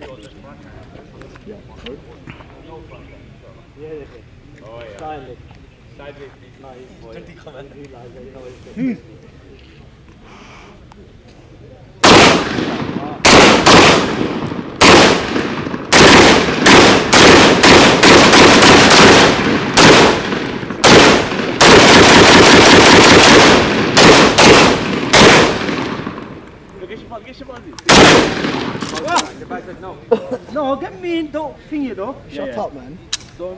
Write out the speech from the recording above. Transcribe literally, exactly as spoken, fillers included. Yeah. No front end. Yeah, yeah, yeah. Oh, yeah. Side leg. Side leg. Nice. No, get me in, don't thingy though. Shut yeah, yeah. up, man. Don't